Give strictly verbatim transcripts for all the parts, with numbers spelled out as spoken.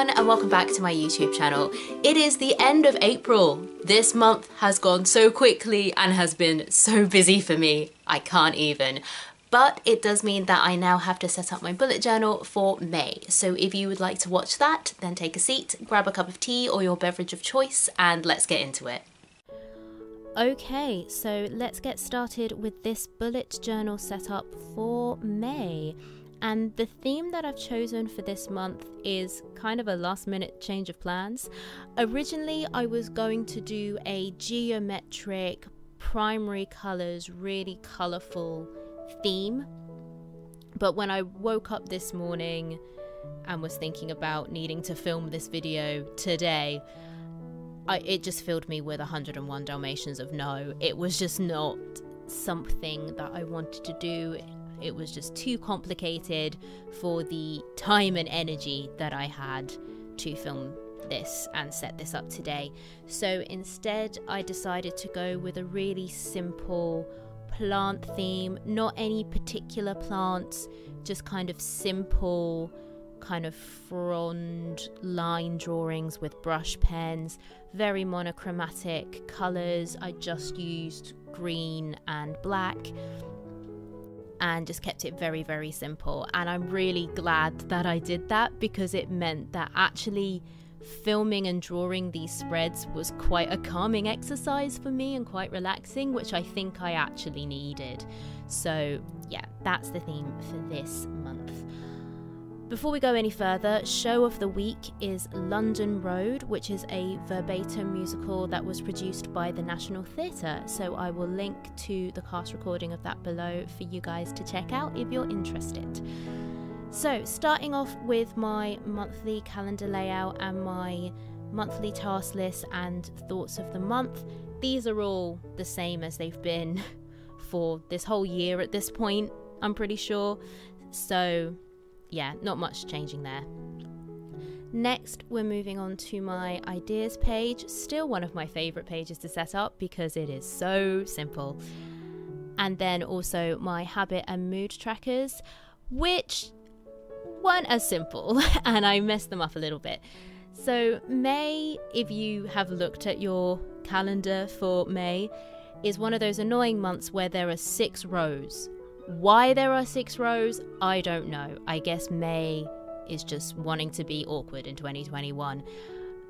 everyone and welcome back to my YouTube channel. It is the end of April. This month has gone so quickly and has been so busy for me, I can't even. But it does mean that I now have to set up my bullet journal for May. So if you would like to watch that, then take a seat, grab a cup of tea or your beverage of choice and let's get into it. Okay, so let's get started with this bullet journal setup for May. And the theme that I've chosen for this month is kind of a last minute change of plans. Originally, I was going to do a geometric, primary colors, really colorful theme. But when I woke up this morning and was thinking about needing to film this video today, I, it just filled me with one hundred and one Dalmatians of no. It was just not something that I wanted to do. It was just too complicated for the time and energy that I had to film this and set this up today. So instead, I decided to go with a really simple plant theme, not any particular plants, just kind of simple kind of frond line drawings with brush pens, very monochromatic colours. I just used green and black. And just kept it very, very simple. And I'm really glad that I did that because it meant that actually filming and drawing these spreads was quite a calming exercise for me and quite relaxing, which I think I actually needed. So yeah, that's the theme for this month. Before we go any further, show of the week is London Road, which is a verbatim musical that was produced by the National Theatre. So I will link to the cast recording of that below for you guys to check out if you're interested. So starting off with my monthly calendar layout and my monthly task list and thoughts of the month, these are all the same as they've been for this whole year at this point, I'm pretty sure. So yeah, not much changing there. Next, we're moving on to my ideas page, still one of my favourite pages to set up because it is so simple. And then also my habit and mood trackers, which weren't as simple and I messed them up a little bit. So May, if you have looked at your calendar for May, is one of those annoying months where there are six rows. Why there are six rows, I don't know. I guess May is just wanting to be awkward in twenty twenty-one.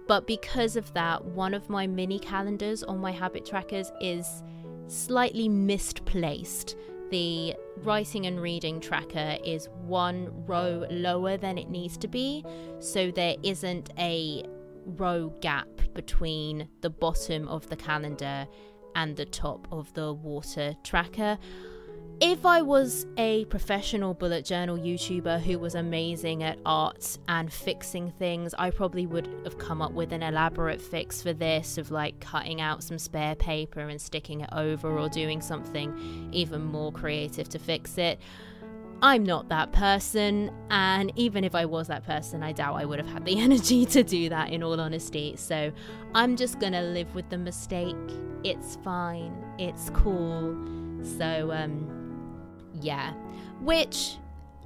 But because of that, one of my mini calendars on my habit trackers is slightly misplaced. The writing and reading tracker is one row lower than it needs to be, so there isn't a row gap between the bottom of the calendar and the top of the water tracker. If I was a professional bullet journal YouTuber who was amazing at art and fixing things, I probably would have come up with an elaborate fix for this of like cutting out some spare paper and sticking it over or doing something even more creative to fix it. I'm not that person, and even if I was that person, I doubt I would have had the energy to do that in all honesty. So I'm just gonna live with the mistake. It's fine, it's cool. So um yeah, which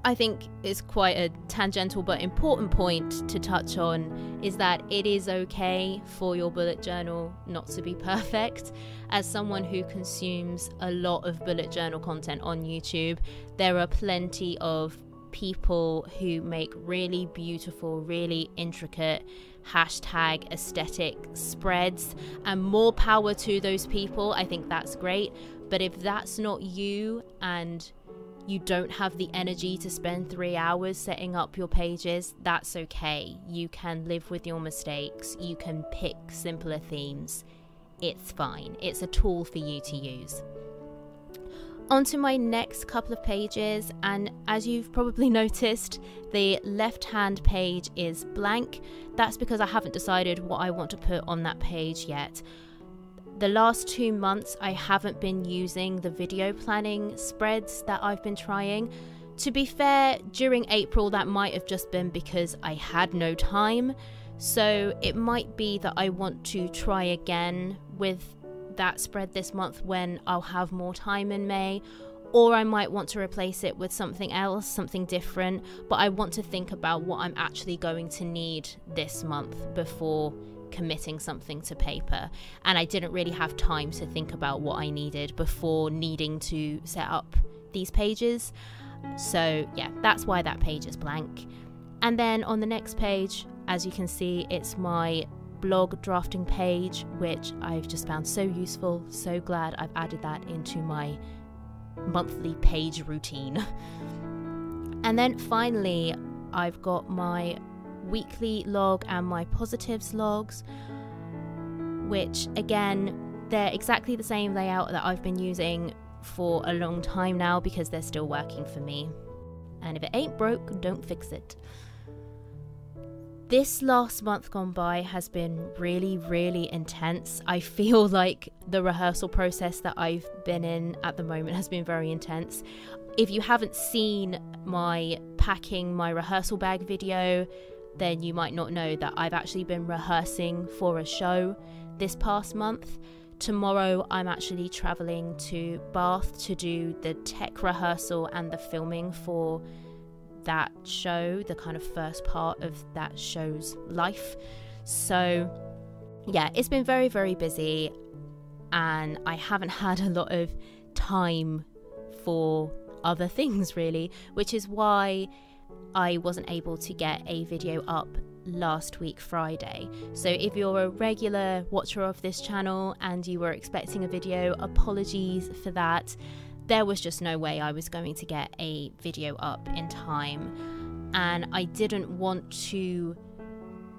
I think is quite a tangential but important point to touch on, is that it is okay for your bullet journal not to be perfect. As someone who consumes a lot of bullet journal content on YouTube, there are plenty of people who make really beautiful, really intricate hashtag aesthetic spreads, and more power to those people. I think that's great. But if that's not you and you don't have the energy to spend three hours setting up your pages, that's okay. You can live with your mistakes. You can pick simpler themes. It's fine. It's a tool for you to use. On to my next couple of pages, and as you've probably noticed, the left hand page is blank. That's because I haven't decided what I want to put on that page yet. The last two months I haven't been using the video planning spreads that I've been trying. To be fair, during April that might have just been because I had no time, so it might be that I want to try again with that spread this month when I'll have more time in May, or I might want to replace it with something else, something different, but I want to think about what I'm actually going to need this month before committing something to paper. And I didn't really have time to think about what I needed before needing to set up these pages. So yeah, that's why that page is blank. And then on the next page, as you can see, it's my blog drafting page, which I've just found so useful. So glad I've added that into my monthly page routine. And then finally, I've got my weekly log and my positives logs, which again, they're exactly the same layout that I've been using for a long time now because they're still working for me. And if it ain't broke, don't fix it. This last month gone by has been really, really intense. I feel like the rehearsal process that I've been in at the moment has been very intense. If you haven't seen my packing my rehearsal bag video, then you might not know that I've actually been rehearsing for a show this past month. Tomorrow I'm actually travelling to Bath to do the tech rehearsal and the filming for that show, the kind of first part of that show's life. So yeah, it's been very, very busy, and I haven't had a lot of time for other things really, which is why I wasn't able to get a video up last week Friday. So if you're a regular watcher of this channel and you were expecting a video, apologies for that. There was just no way I was going to get a video up in time, and I didn't want to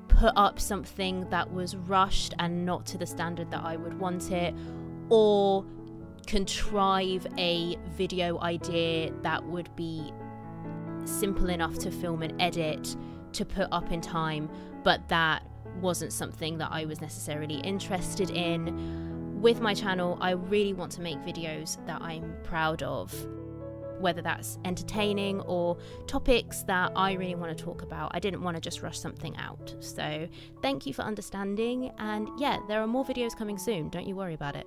put up something that was rushed and not to the standard that I would want it, or contrive a video idea that would be simple enough to film and edit to put up in time, but that wasn't something that I was necessarily interested in. With my channel, I really want to make videos that I'm proud of, whether that's entertaining or topics that I really want to talk about. I didn't want to just rush something out. So thank you for understanding, and yeah, there are more videos coming soon, don't you worry about it.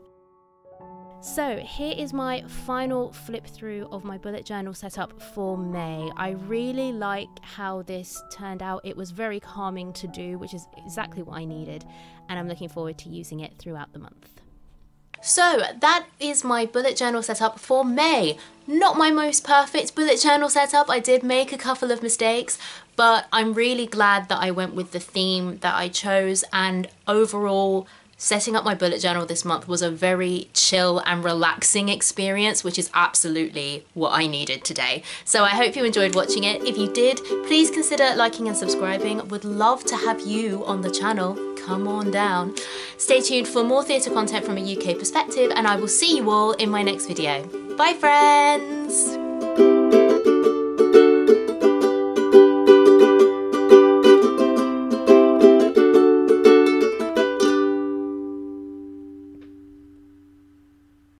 So here is my final flip through of my bullet journal setup for May. I really like how this turned out. It was very calming to do, which is exactly what I needed, and I'm looking forward to using it throughout the month. So that is my bullet journal setup for May. Not my most perfect bullet journal setup. I did make a couple of mistakes, but I'm really glad that I went with the theme that I chose, and overall, setting up my bullet journal this month was a very chill and relaxing experience, which is absolutely what I needed today. So I hope you enjoyed watching it. If you did, please consider liking and subscribing. Would love to have you on the channel. Come on down. Stay tuned for more theatre content from a U K perspective, and I will see you all in my next video. Bye friends!